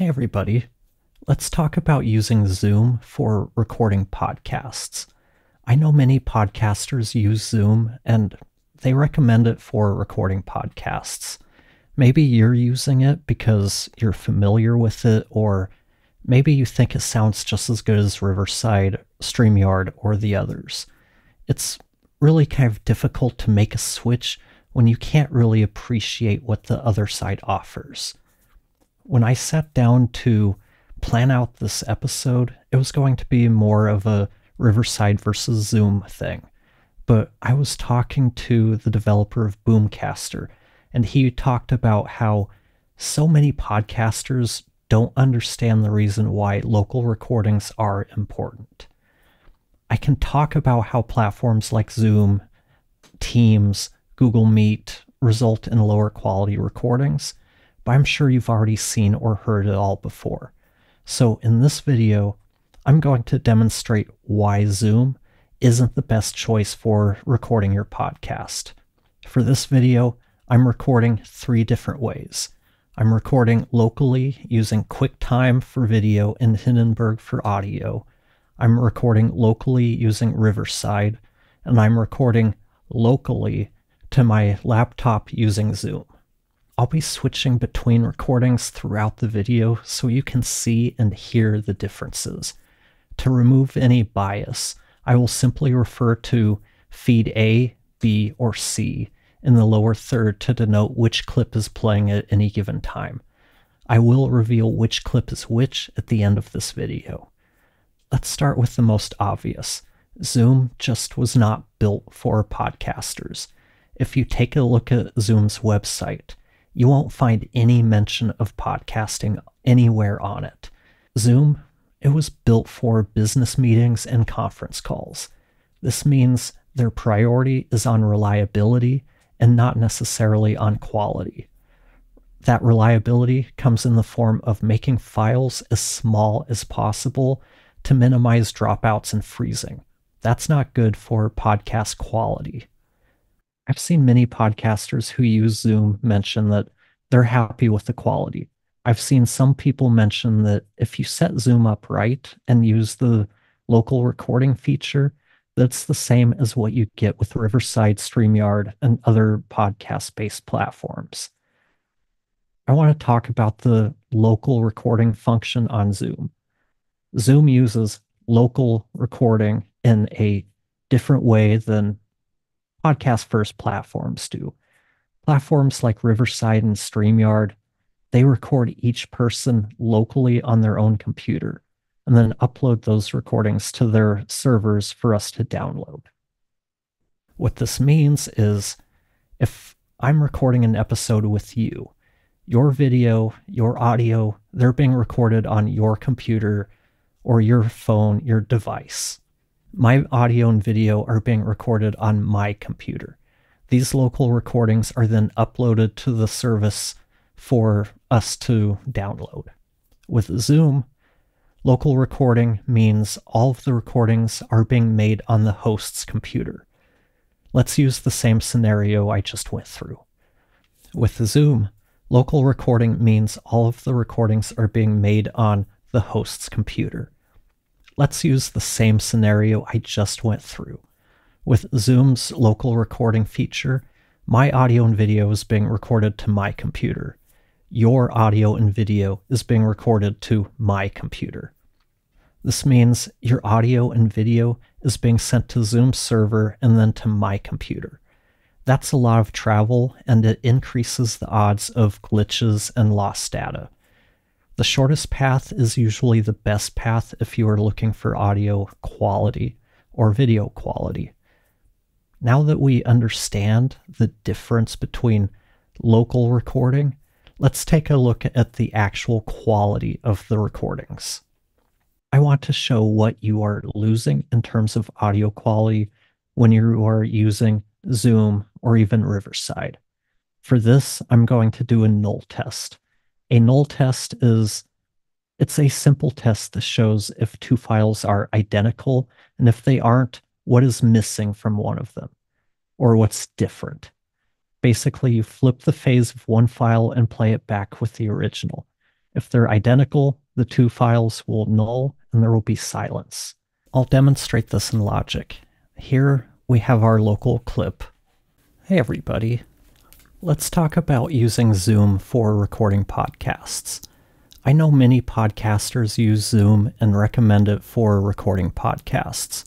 Hey everybody, let's talk about using Zoom for recording podcasts. I know many podcasters use Zoom and they recommend it for recording podcasts. Maybe you're using it because you're familiar with it, or maybe you think it sounds just as good as Riverside, StreamYard, or the others. It's really kind of difficult to make a switch when you can't really appreciate what the other side offers. When I sat down to plan out this episode, it was going to be more of a Riverside versus Zoom thing. But I was talking to the developer of Boomcaster, and he talked about how so many podcasters don't understand the reason why local recordings are important. I can talk about how platforms like Zoom, Teams, Google Meet result in lower quality recordings, but I'm sure you've already seen or heard it all before. So in this video, I'm going to demonstrate why Zoom isn't the best choice for recording your podcast. For this video, I'm recording three different ways. I'm recording locally using QuickTime for video and Hindenburg for audio. I'm recording locally using Riverside, and I'm recording locally to my laptop using Zoom. I'll be switching between recordings throughout the video so you can see and hear the differences. To remove any bias, I will simply refer to feed A, B, or C in the lower third to denote which clip is playing at any given time. I will reveal which clip is which at the end of this video. Let's start with the most obvious. Zoom just was not built for podcasters. If you take a look at Zoom's website, you won't find any mention of podcasting anywhere on it. Zoom, it was built for business meetings and conference calls. This means their priority is on reliability and not necessarily on quality. That reliability comes in the form of making files as small as possible to minimize dropouts and freezing. That's not good for podcast quality. I've seen many podcasters who use Zoom mention that they're happy with the quality. I've seen some people mention that if you set Zoom up right and use the local recording feature, that's the same as what you get with Riverside, StreamYard, and other podcast-based platforms. I want to talk about the local recording function on Zoom. Zoom uses local recording in a different way than podcast-first platforms do. Platforms like Riverside and StreamYard, they record each person locally on their own computer and then upload those recordings to their servers for us to download. What this means is if I'm recording an episode with you, your video, your audio, they're being recorded on your computer or your phone, your device. My audio and video are being recorded on my computer. These local recordings are then uploaded to the service for us to download. With Zoom, local recording means all of the recordings are being made on the host's computer. Let's use the same scenario I just went through. With Zoom, local recording means all of the recordings are being made on the host's computer. Let's use the same scenario I just went through. With Zoom's local recording feature, my audio and video is being recorded to my computer. Your audio and video is being recorded to my computer. This means your audio and video is being sent to Zoom's server and then to my computer. That's a lot of travel, and it increases the odds of glitches and lost data. The shortest path is usually the best path if you are looking for audio quality or video quality. Now that we understand the difference between local recording, let's take a look at the actual quality of the recordings. I want to show what you are losing in terms of audio quality when you are using Zoom or even Riverside. For this, I'm going to do a null test. A null test is, it's a simple test that shows if two files are identical, and if they aren't, what is missing from one of them, or what's different. Basically, you flip the phase of one file and play it back with the original. If they're identical, the two files will null and there will be silence. I'll demonstrate this in Logic. Here we have our local clip. Hey everybody, let's talk about using Zoom for recording podcasts. I know many podcasters use Zoom and recommend it for recording podcasts.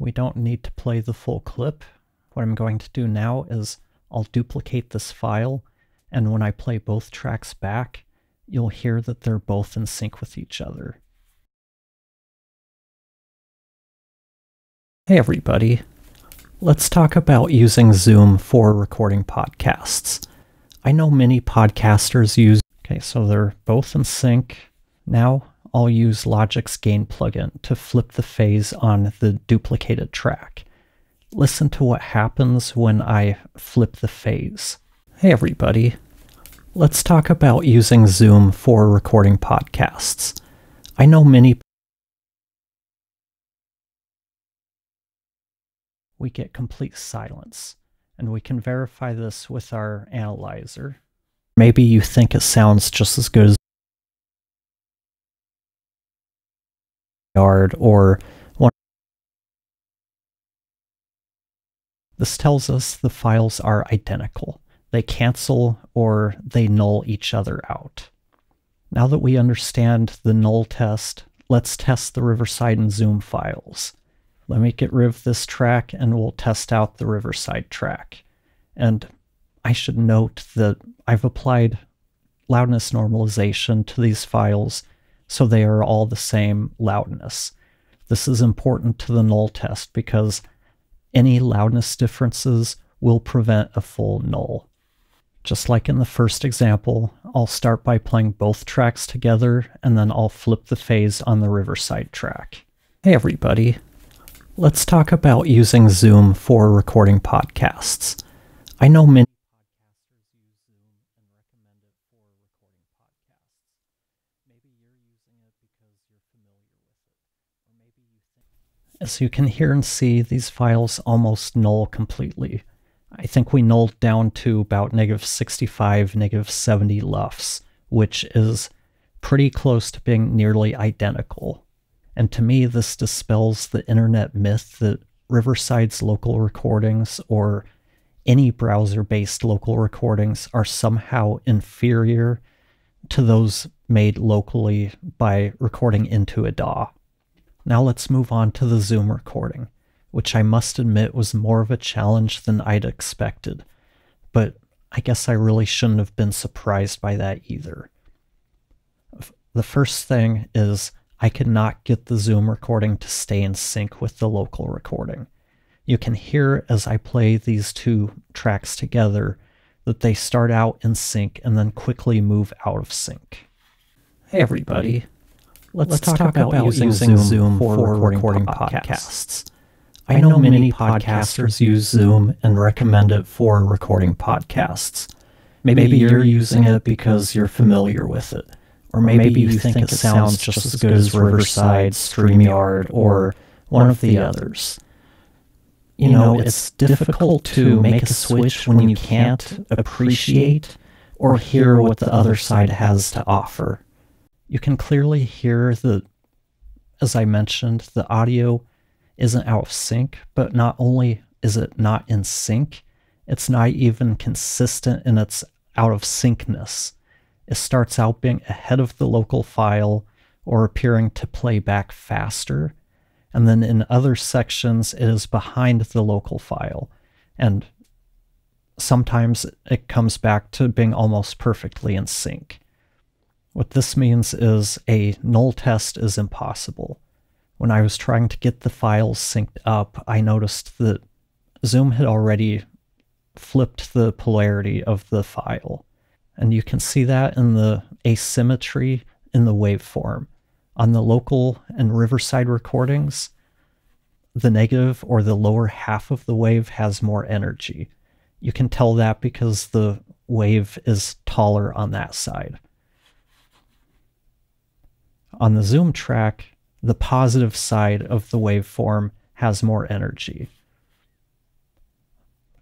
We don't need to play the full clip. What I'm going to do now is I'll duplicate this file, and when I play both tracks back, you'll hear that they're both in sync with each other. Hey everybody, let's talk about using Zoom for recording podcasts. I know many podcasters use... Okay, so they're both in sync. Now I'll use Logic's gain plugin to flip the phase on the duplicated track. Listen to what happens when I flip the phase. Hey everybody, let's talk about using Zoom for recording podcasts. I know many... We get complete silence, and we can verify this with our analyzer. Maybe you think it sounds just as good as StreamYard or one. This tells us the files are identical. They cancel or they null each other out. Now that we understand the null test, let's test the Riverside and Zoom files. Let me get rid of this track and we'll test out the Riverside track. And I should note that I've applied loudness normalization to these files so they are all the same loudness. This is important to the null test because any loudness differences will prevent a full null. Just like in the first example, I'll start by playing both tracks together and then I'll flip the phase on the Riverside track. Hey everybody, let's talk about using Zoom for recording podcasts. I know many podcasters use Zoom and recommend it for recording podcasts. Maybe you're using it because you're familiar with it, or maybe you think... As you can hear and see, these files almost null completely. I think we nulled down to about -65, -70 LUFS, which is pretty close to being nearly identical. And to me, this dispels the internet myth that Riverside's local recordings or any browser-based local recordings are somehow inferior to those made locally by recording into a DAW. Now let's move on to the Zoom recording, which I must admit was more of a challenge than I'd expected, but I guess I really shouldn't have been surprised by that either. The first thing is, I could not get the Zoom recording to stay in sync with the local recording. You can hear as I play these two tracks together that they start out in sync and then quickly move out of sync. Hey everybody, let's talk about using Zoom for recording podcasts. I know many podcasters use Zoom and recommend it for recording podcasts. Maybe you're using it because you're familiar with it. Or maybe you think it sounds just as good as Riverside, StreamYard, or one of the others. You know, it's difficult to make a switch when you can't appreciate or hear what the other side has to offer. You can clearly hear that, as I mentioned, the audio isn't out of sync, but not only is it not in sync, it's not even consistent in its out of syncness. It starts out being ahead of the local file or appearing to play back faster. And then in other sections, it is behind the local file. And sometimes it comes back to being almost perfectly in sync. What this means is a null test is impossible. When I was trying to get the files synced up, I noticed that Zoom had already flipped the polarity of the file. And you can see that in the asymmetry in the waveform. On the local and Riverside recordings, the negative or the lower half of the wave has more energy. You can tell that because the wave is taller on that side. On the Zoom track, the positive side of the waveform has more energy.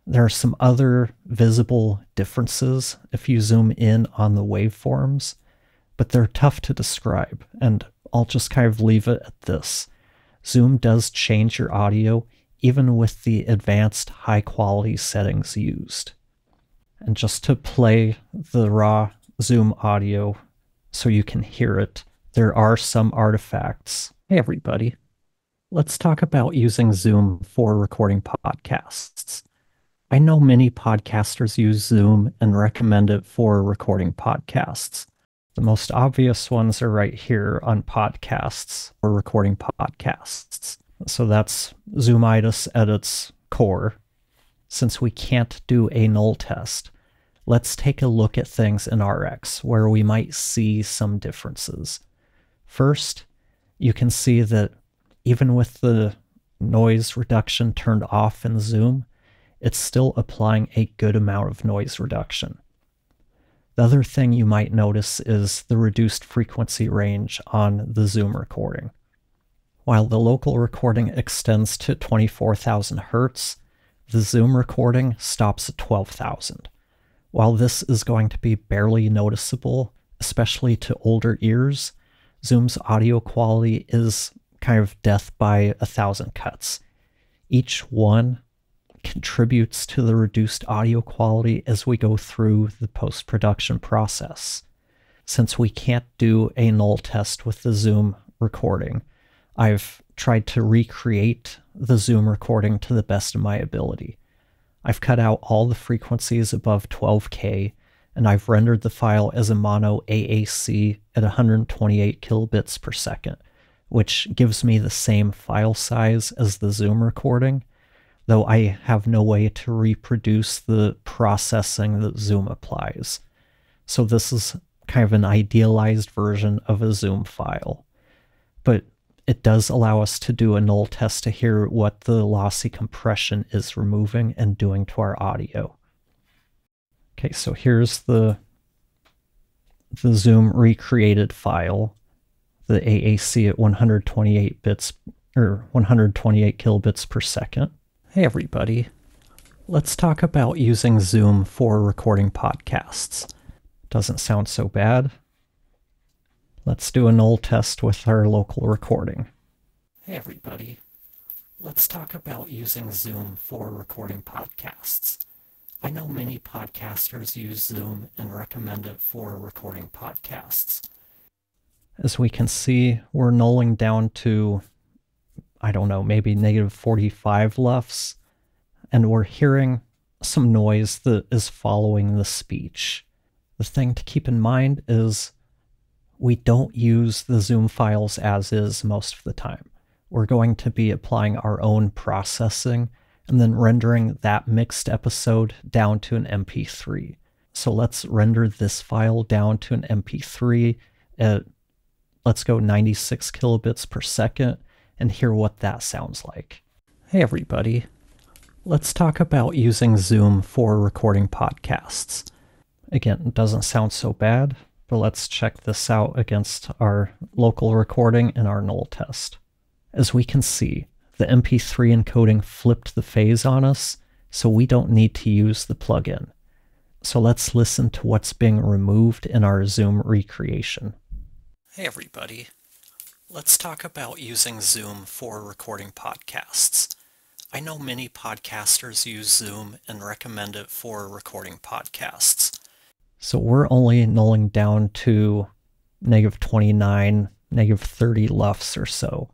There are some other visible differences if you zoom in on the waveforms. but they're tough to describe, and I'll just kind of leave it at this. Zoom does change your audio, even with the advanced high-quality settings used. And just to play the raw Zoom audio so you can hear it, there are some artifacts. Hey everybody, let's talk about using Zoom for recording podcasts. I know many podcasters use Zoom and recommend it for recording podcasts. The most obvious ones are right here on podcasts or recording podcasts. So that's Zoomitis at its core. Since we can't do a null test, let's take a look at things in RX where we might see some differences. First, you can see that even with the noise reduction turned off in Zoom, it's still applying a good amount of noise reduction. The other thing you might notice is the reduced frequency range on the Zoom recording. While the local recording extends to 24,000 Hz, the Zoom recording stops at 12,000. While this is going to be barely noticeable, especially to older ears, Zoom's audio quality is kind of death by 1,000 cuts. Each one contributes to the reduced audio quality as we go through the post-production process. Since we can't do a null test with the Zoom recording, I've tried to recreate the Zoom recording to the best of my ability. I've cut out all the frequencies above 12K, and I've rendered the file as a mono AAC at 128 kilobits per second, which gives me the same file size as the Zoom recording, though I have no way to reproduce the processing that Zoom applies. So this is kind of an idealized version of a Zoom file. But it does allow us to do a null test to hear what the lossy compression is removing and doing to our audio. Okay, so here's the Zoom recreated file, the AAC at 128 bits or 128 kilobits per second. Hey everybody, let's talk about using Zoom for recording podcasts. Doesn't sound so bad. Let's do a null test with our local recording. Hey everybody, let's talk about using Zoom for recording podcasts. I know many podcasters use Zoom and recommend it for recording podcasts. As we can see, we're nulling down to, I don't know, maybe -45 LUFS, and we're hearing some noise that is following the speech. The thing to keep in mind is we don't use the Zoom files as is most of the time. We're going to be applying our own processing and then rendering that mixed episode down to an MP3. So let's render this file down to an MP3 at, let's go 96 kilobits per second and hear what that sounds like. Hey everybody, let's talk about using Zoom for recording podcasts. Again, it doesn't sound so bad. But let's check this out against our local recording and our null test. As we can see, the MP3 encoding flipped the phase on us, so we don't need to use the plugin. So let's listen to what's being removed in our Zoom recreation. Hey everybody, let's talk about using Zoom for recording podcasts. I know many podcasters use Zoom and recommend it for recording podcasts. So we're only nulling down to -29, -30 LUFS or so.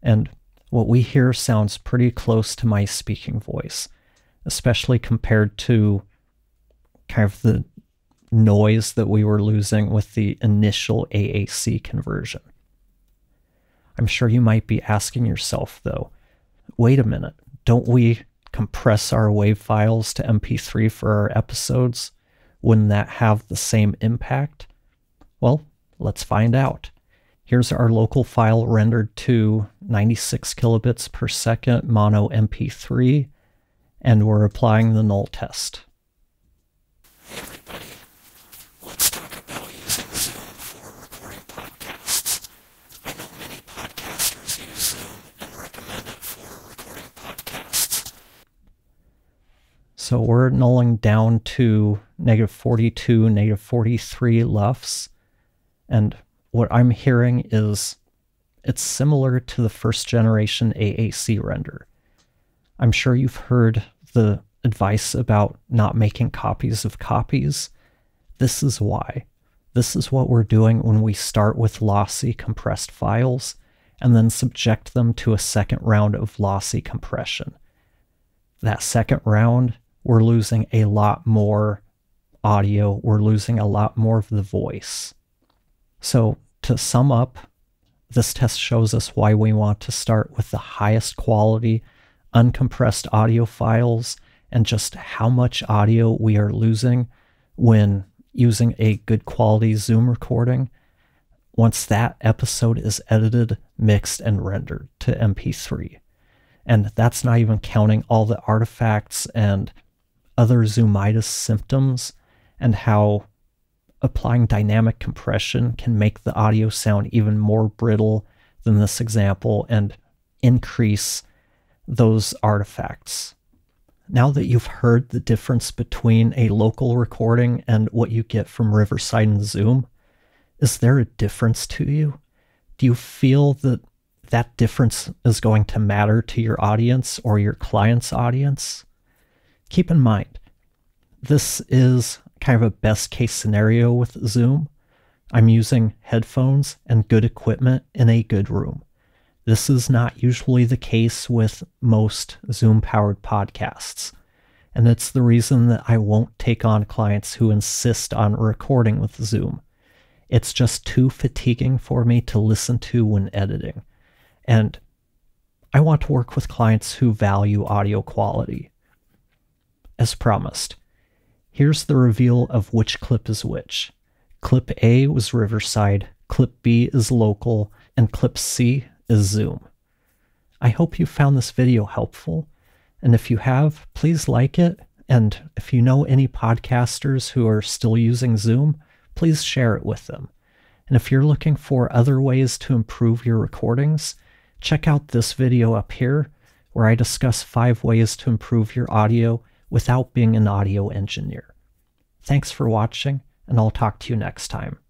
And what we hear sounds pretty close to my speaking voice, especially compared to kind of the noise that we were losing with the initial AAC conversion. I'm sure you might be asking yourself though, wait a minute, don't we compress our WAV files to MP3 for our episodes? Wouldn't that have the same impact? Well, let's find out. Here's our local file rendered to 96 kilobits per second mono MP3, and we're applying the null test. Hey everybody, let's talk about using Zoom for recording podcasts. I know many podcasters use Zoom and recommend it for recording podcasts. So we're nulling down to -42, -43 LUFS, And what I'm hearing is it's similar to the first generation AAC render. I'm sure you've heard the advice about not making copies of copies. This is why. This is what we're doing when we start with lossy compressed files and then subject them to a second round of lossy compression. That second round, we're losing a lot more audio, we're losing a lot more of the voice. So to sum up, this test shows us why we want to start with the highest quality uncompressed audio files and just how much audio we are losing when using a good quality Zoom recording once that episode is edited, mixed, and rendered to MP3. And that's not even counting all the artifacts and other Zoomitis symptoms and how applying dynamic compression can make the audio sound even more brittle than this example and increase those artifacts. Now that you've heard the difference between a local recording and what you get from Riverside and Zoom, is there a difference to you? Do you feel that that difference is going to matter to your audience or your client's audience? Keep in mind, this is kind of a best case scenario with Zoom. I'm using headphones and good equipment in a good room. This is not usually the case with most Zoom-powered podcasts, and it's the reason that I won't take on clients who insist on recording with Zoom. It's just too fatiguing for me to listen to when editing, and I want to work with clients who value audio quality. As promised, here's the reveal of which clip is which. Clip A was Riverside, clip B is local, and clip C is Zoom. I hope you found this video helpful, and if you have, please like it, and if you know any podcasters who are still using Zoom, please share it with them. And if you're looking for other ways to improve your recordings, check out this video up here where I discuss 5 ways to improve your audio without being an audio engineer. Thanks for watching, and I'll talk to you next time.